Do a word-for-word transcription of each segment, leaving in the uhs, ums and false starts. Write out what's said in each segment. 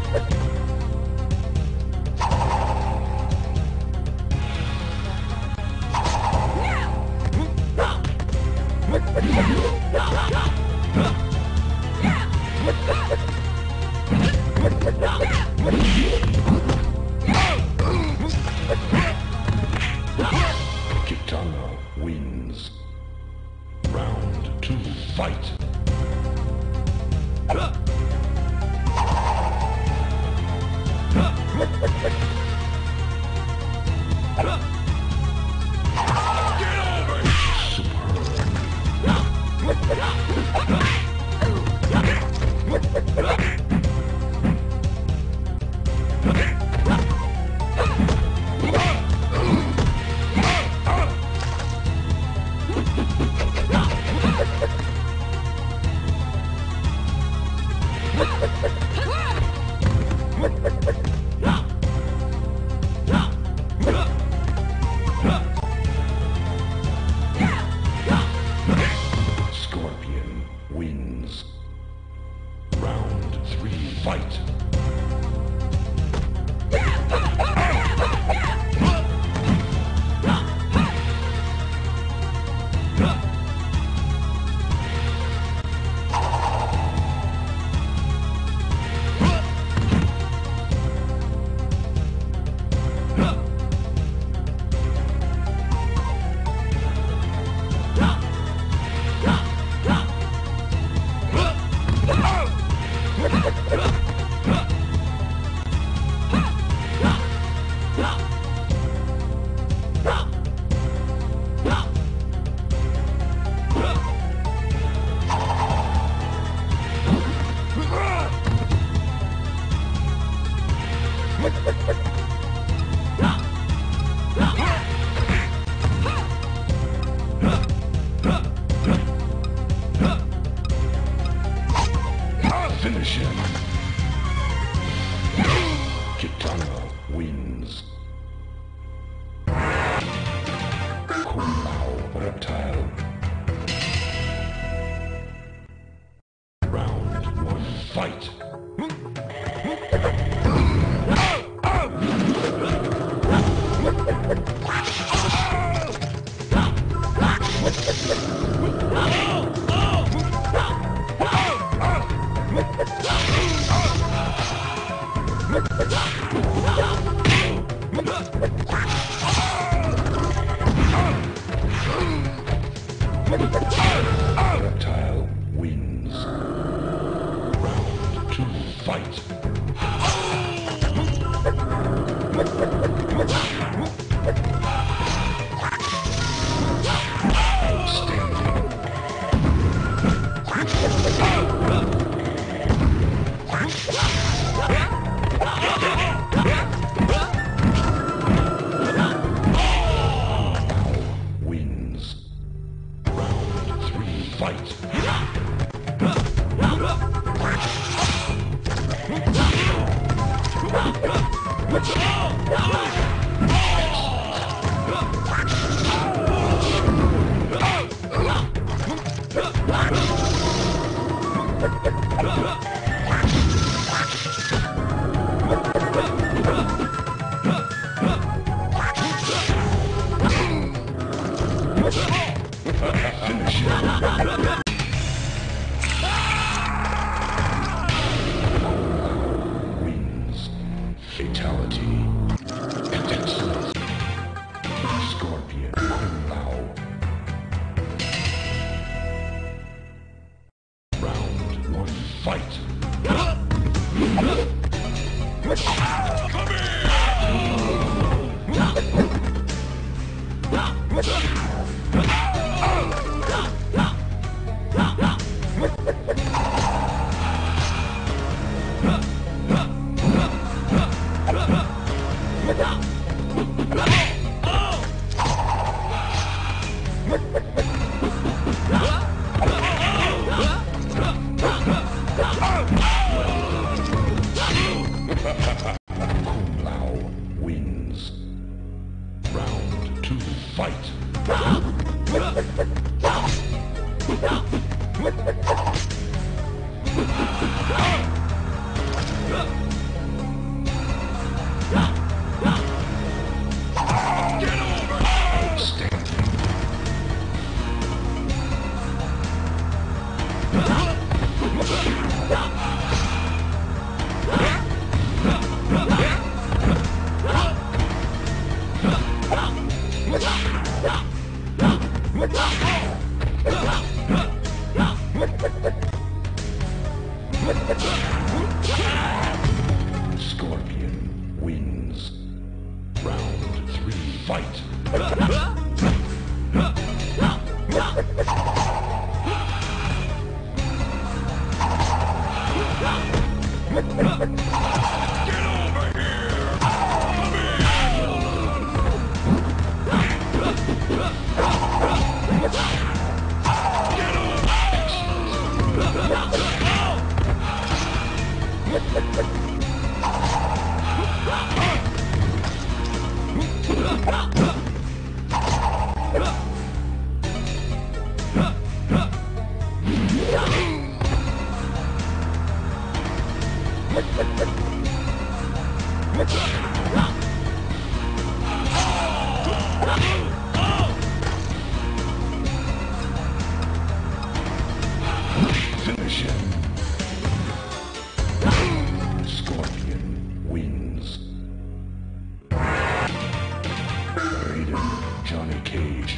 What? Kitana wins. Round two, fight. Scorpion wins. Round three, fight. Finish him. Kitana wins. Kumau reptile. Round one, fight. Reptile wins. Round two, fight. Get over! Stand. Johnny Cage.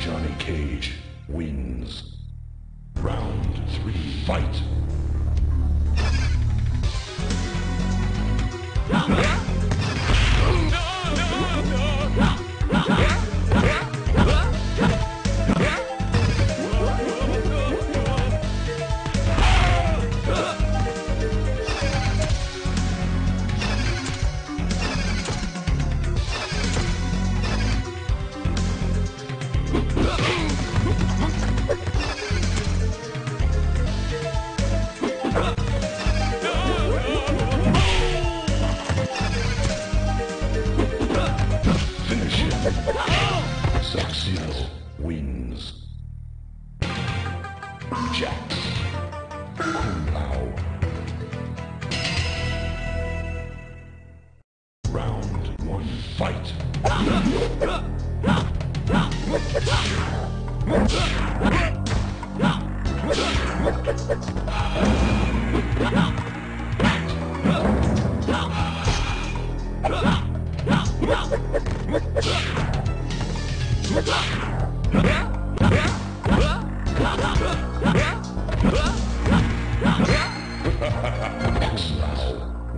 Johnny Cage wins. Round three, fight. Saxio wins. Jax. Kung Lao. Round one, fight. Blah, blah, blah, blah, blah,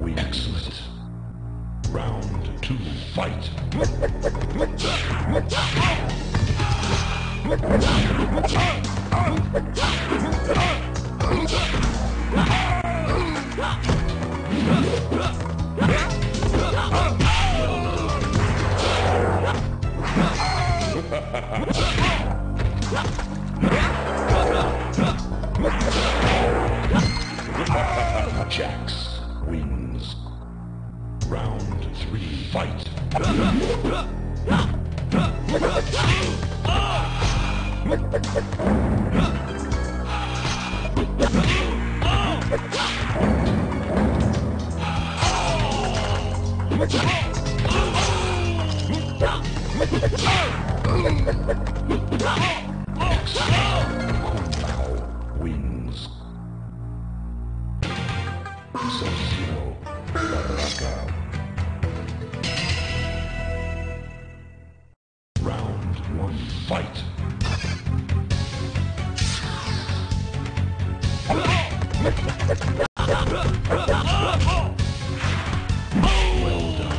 we excellent. Round two, fight. Jax wins. Round three, fight. Kung Lao wins. Sub-Zero Baraka. Round one, fight. Well done.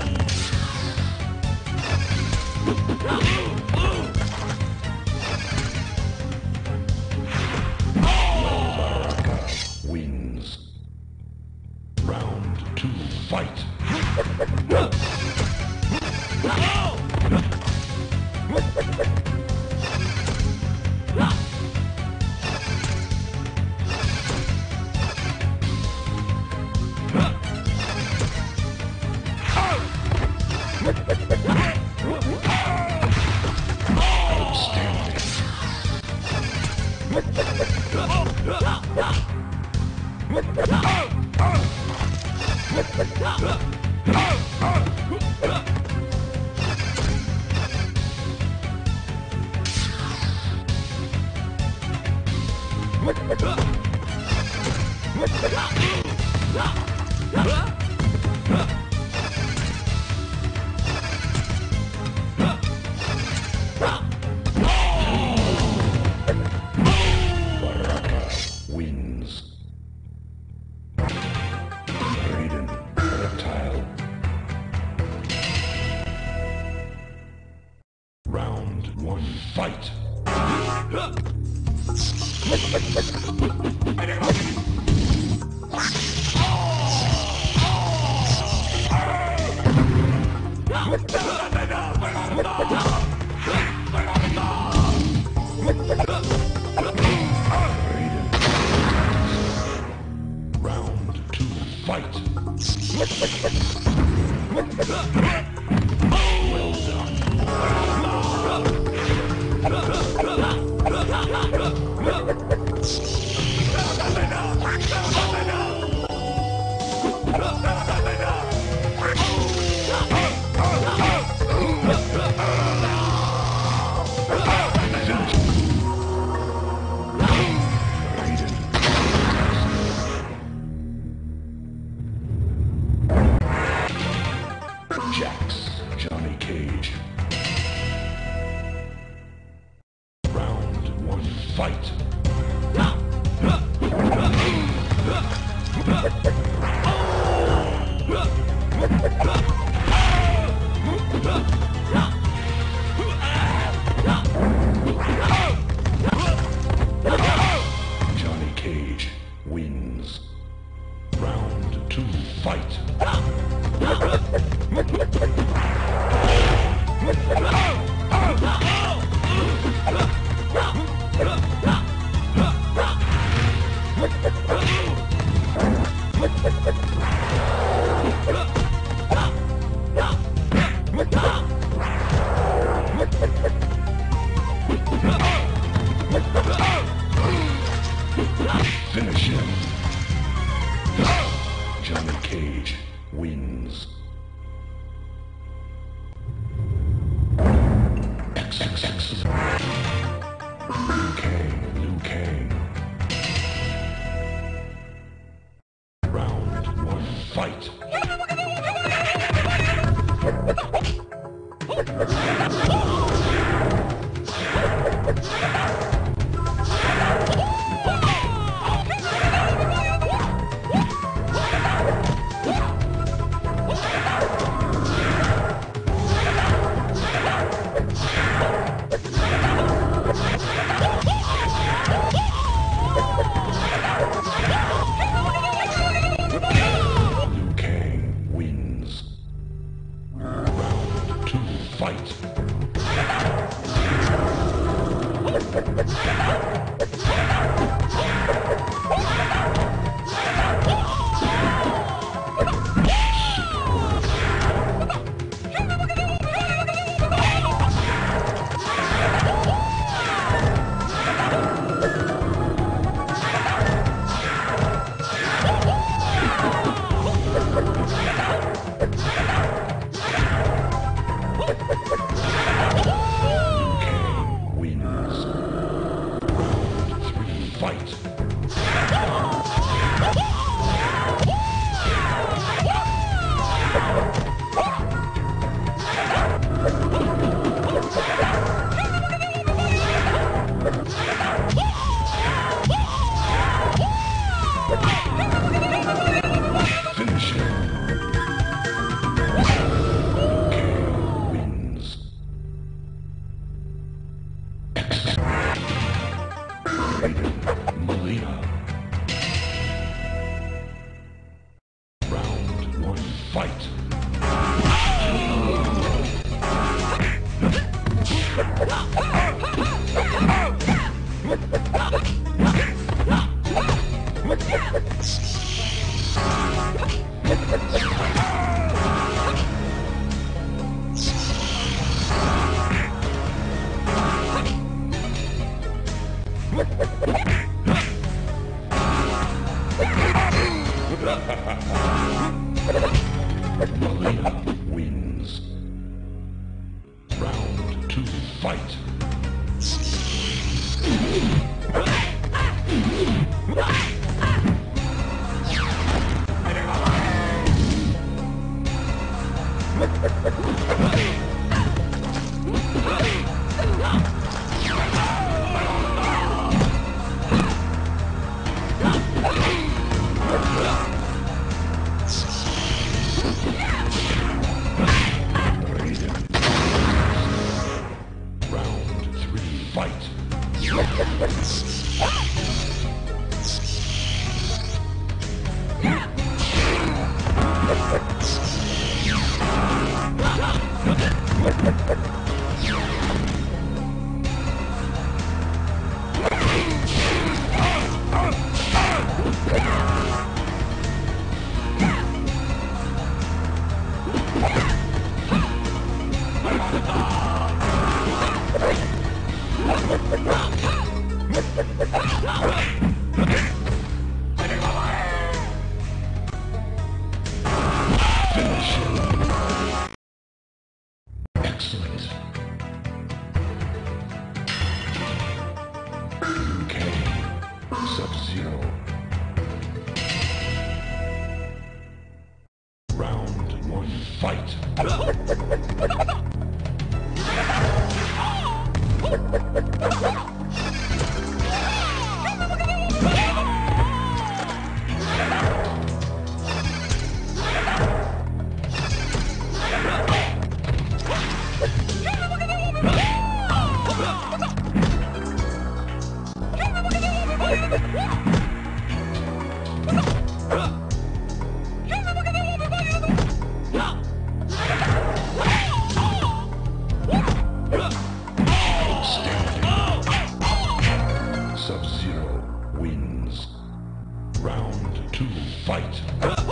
To fight. Outstanding. Baraka wins. One fight. Round two, fight. Finish him. Johnny Cage wins. X, X, X. Liu Kang, Liu Kang. Round one, fight. Round two, fight. Let's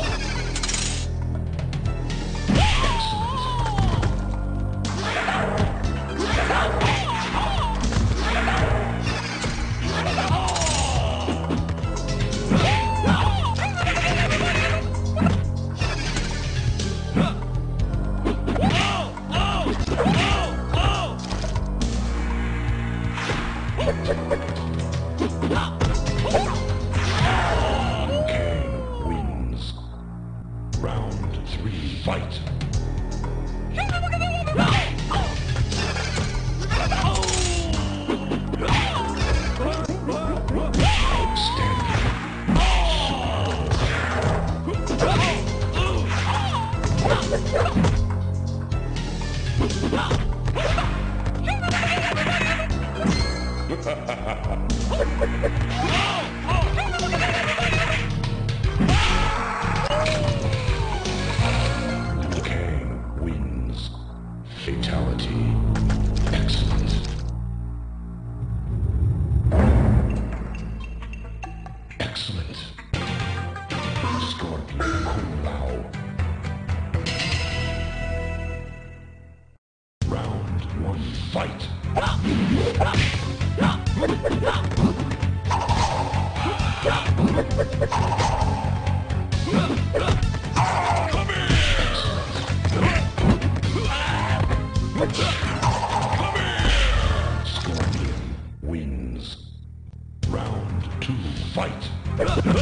go.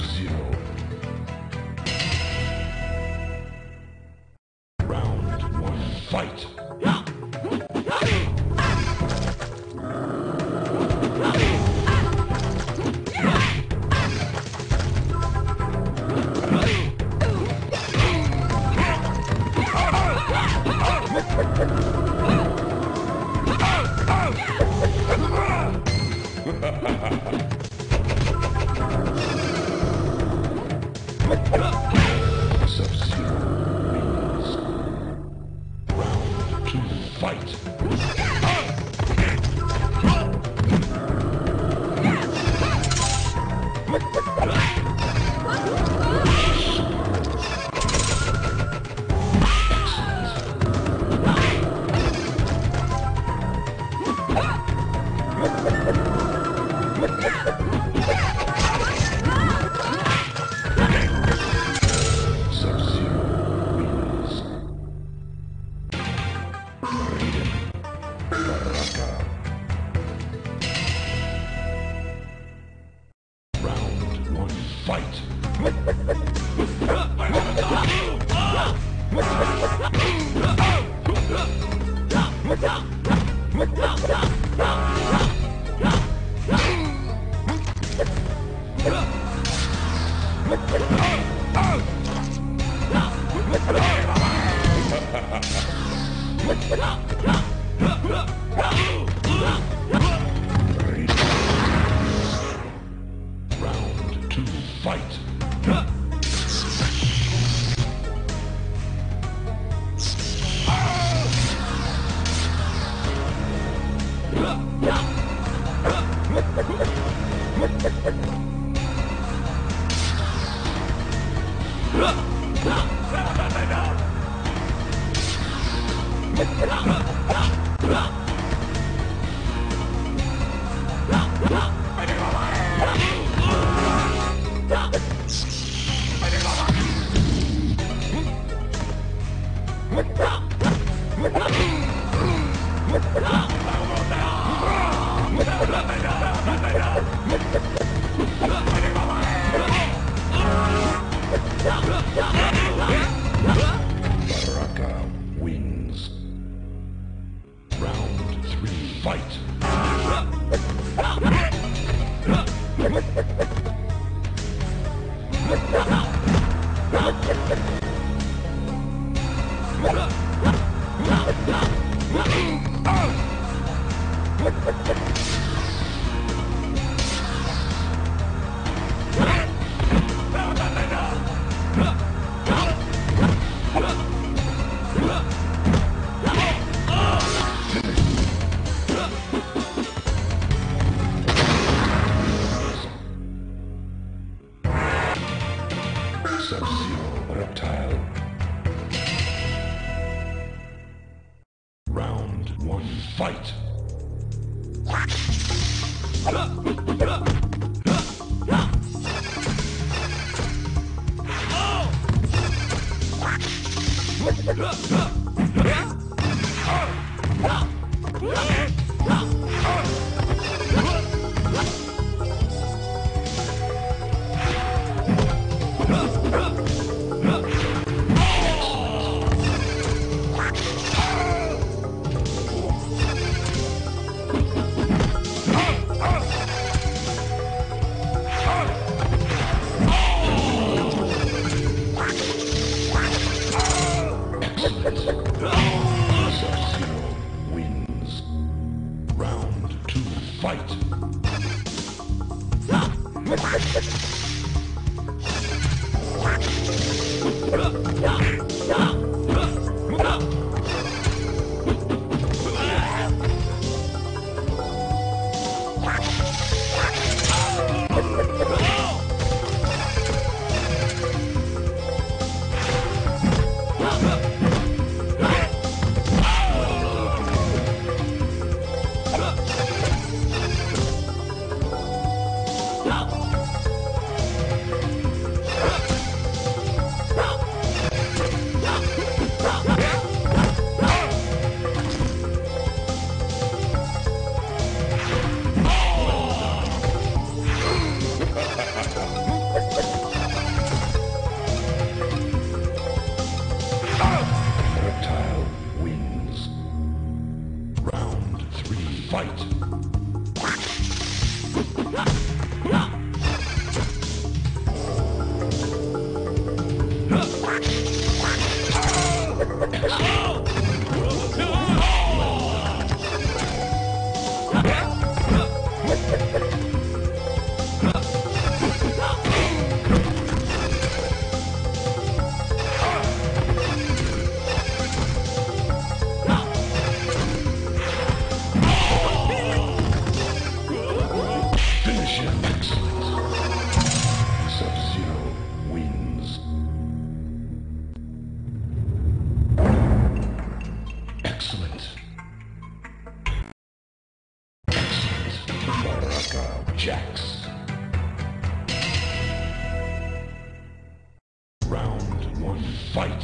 zero. Round one, fight. Let's go. or fight.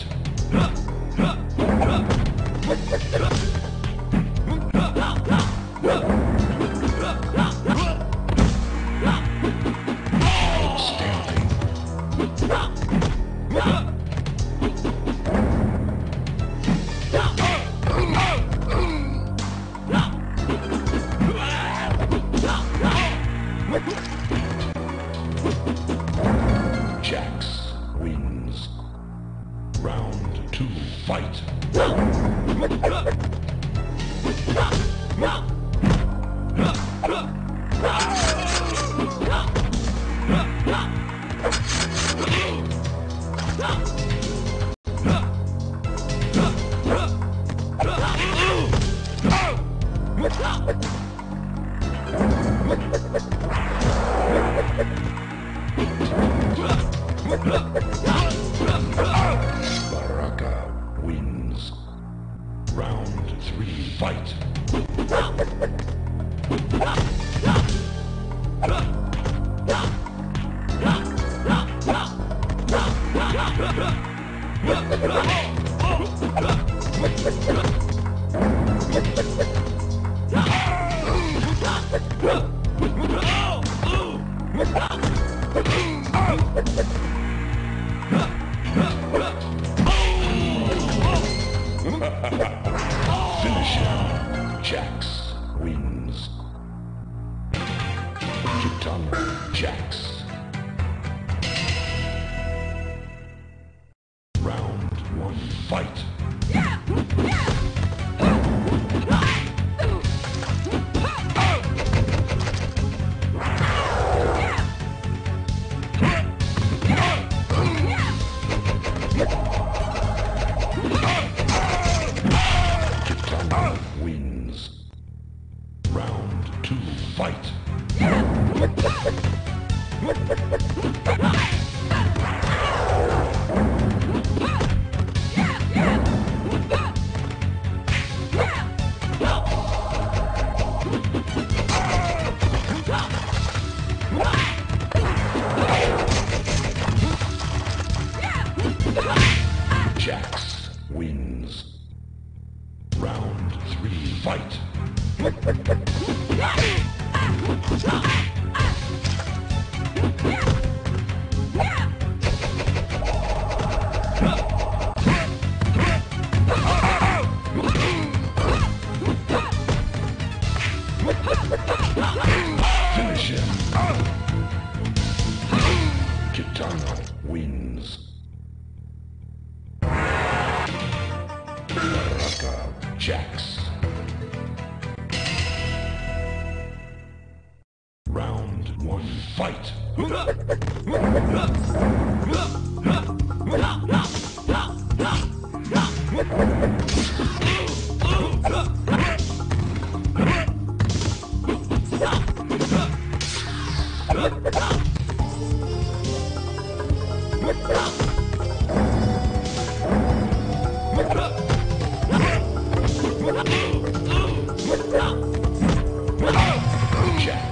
Jax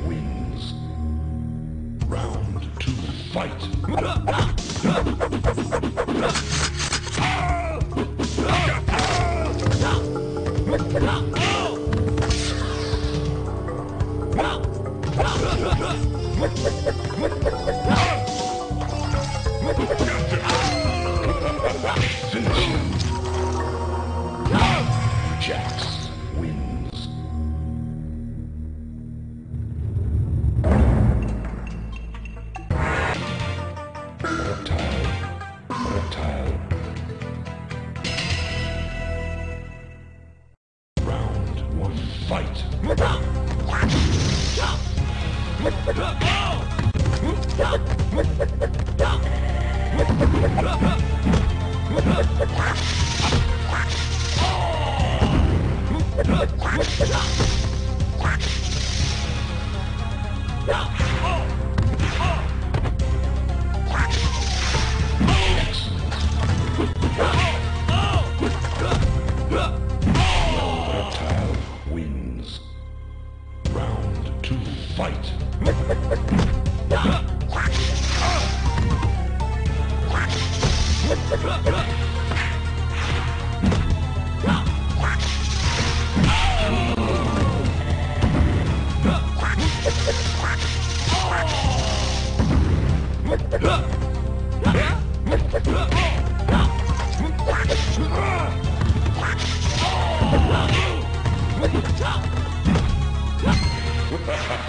wins round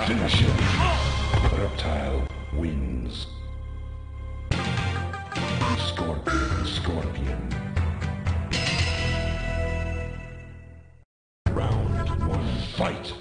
Finish him. The reptile wins. Scorpion, scorpion. Round one, fight.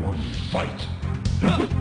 won't fight. Fight.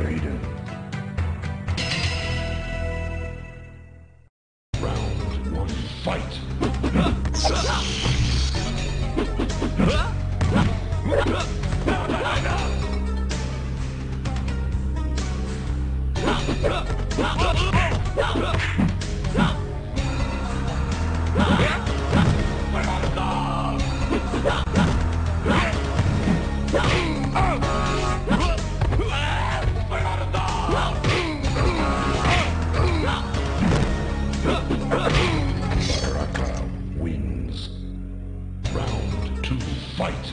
Raiden. Round one, fight. Paracloud wins. Round two, fight.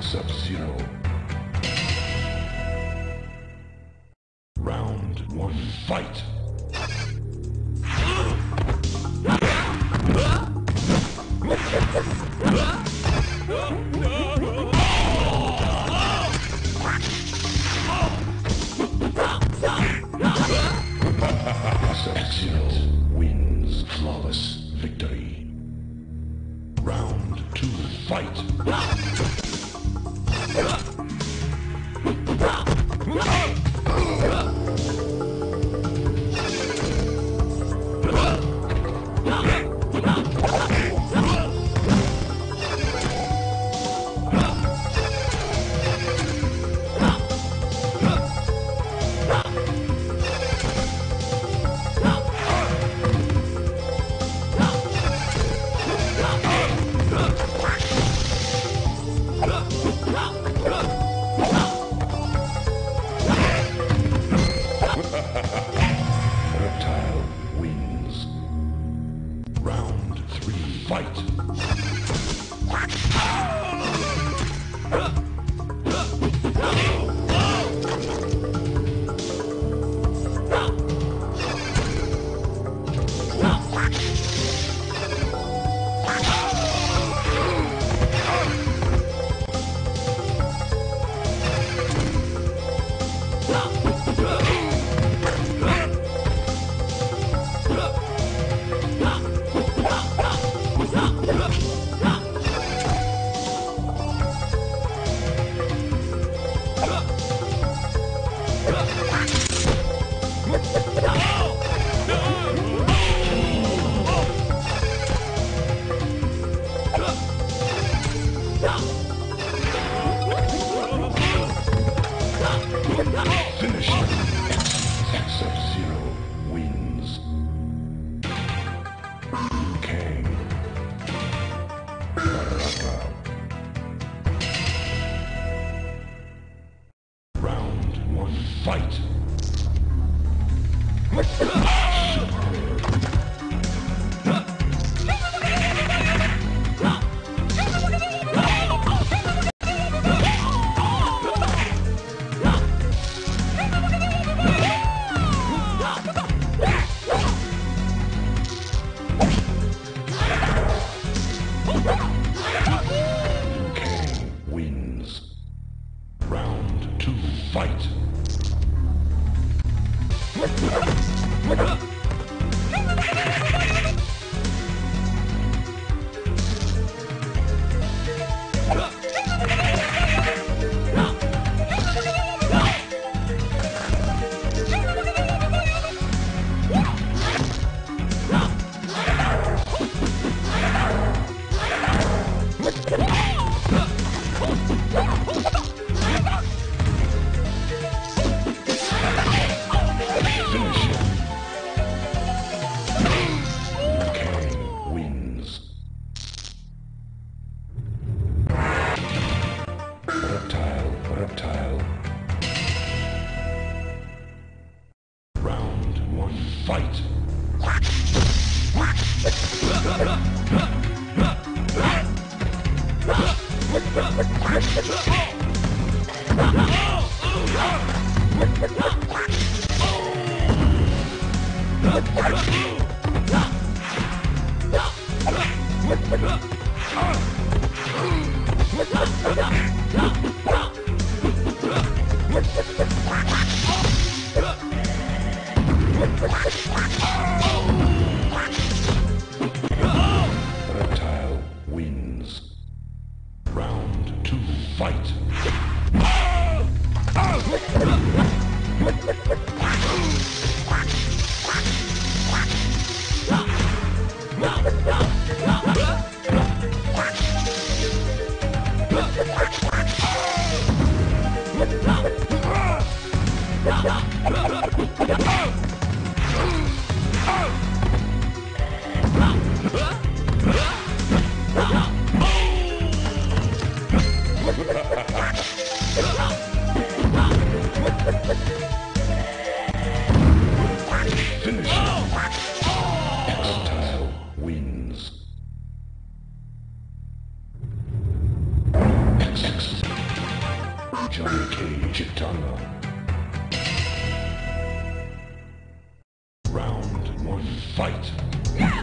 Sub-Zero. Round one, fight. Sub-Zero wins flawless victory. Round two, fight. Look! Shang Tsung Baraka. Yeah.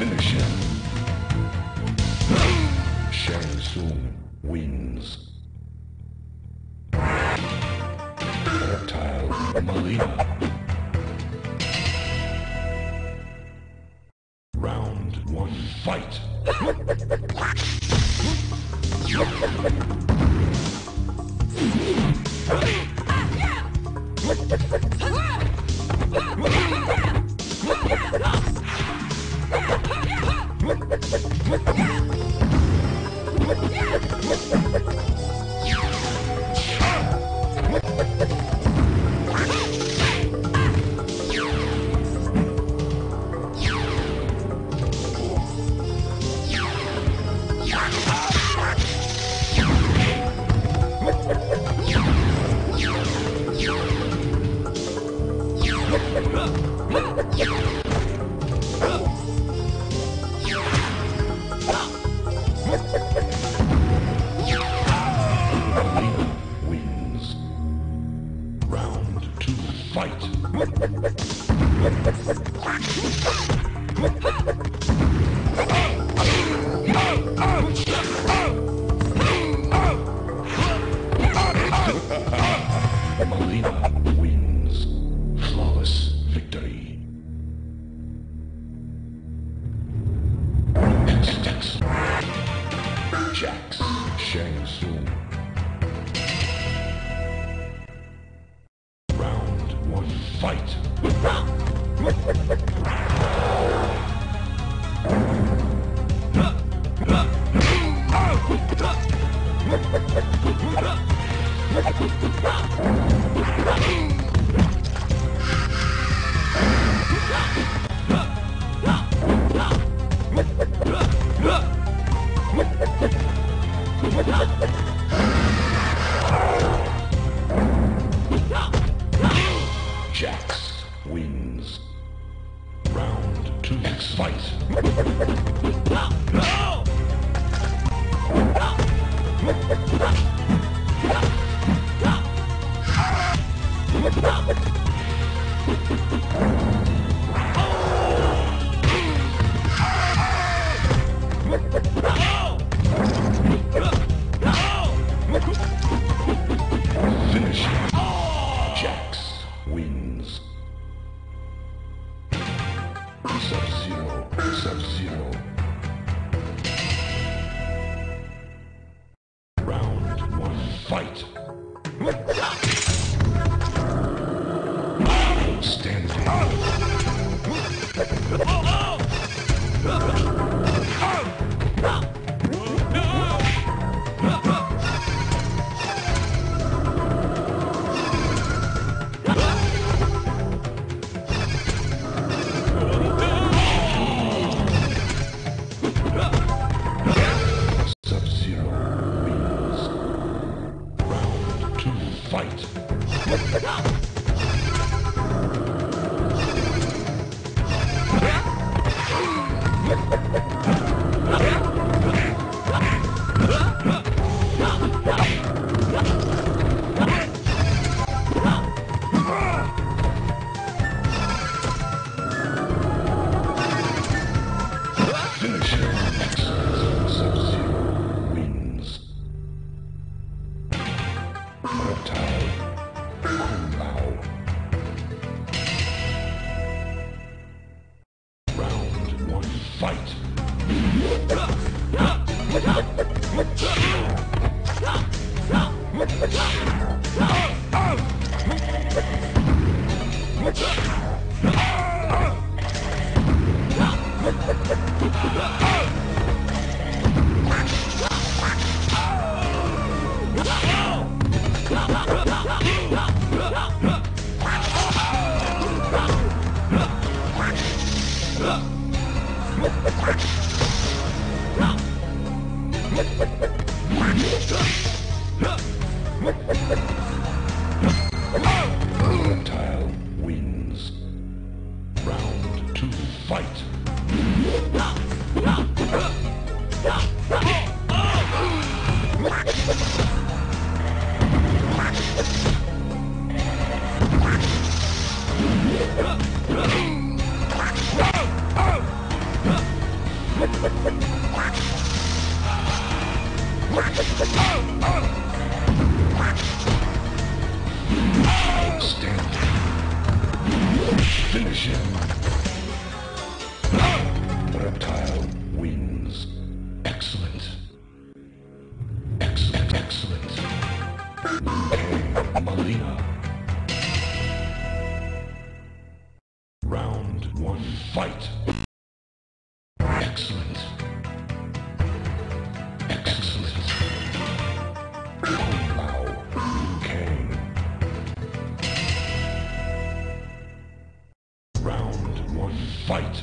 Finish him. Shang Tsung wins. Reptile Malina. Round one, fight! Malina wins. Flawless victory. Instance. Jax Shang Tsung. Round one, fight. Jax wins. Round two, next fight. Finish. Jax wins. Sub-Zero, Sub-Zero. Round one, fight. Stand down. Oh, oh. Sub-Zero wins. Round two, fight. Fight. Reptile wins. Round two, fight. Excellent. Excellent. Excellent. Excellent. Malina. Round one, fight. Excellent. Excellent. Wow. Okay. Round one, fight.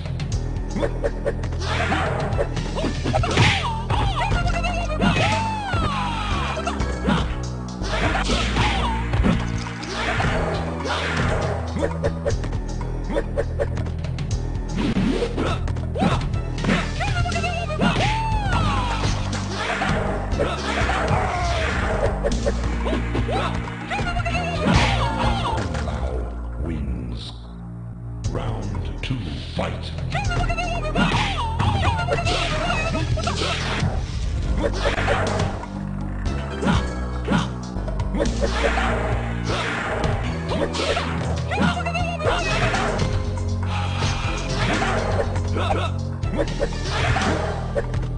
Round two, fight. Round one, fight.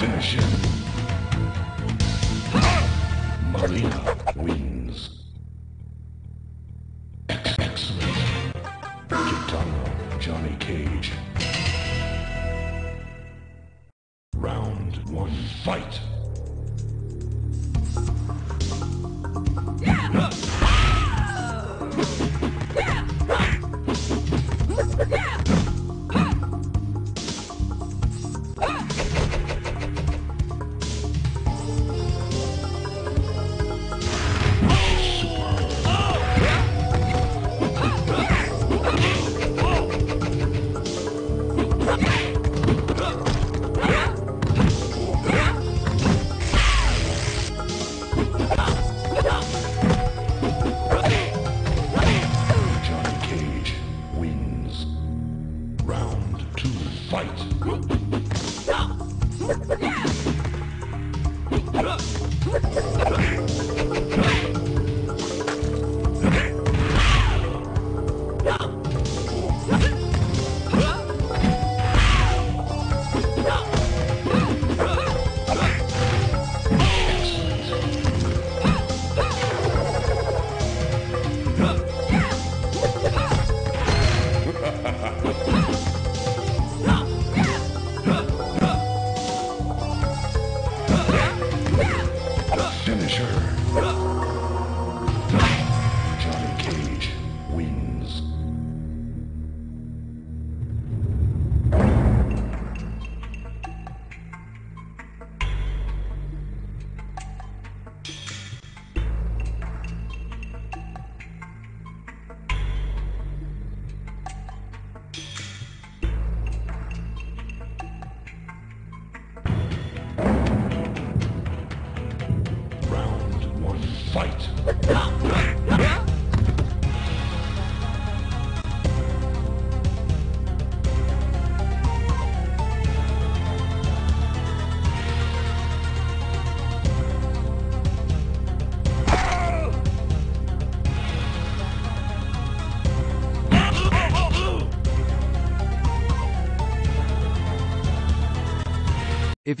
Finish him. Malina wins. Excellent. Kitano, Johnny Cage. Round one, fight. If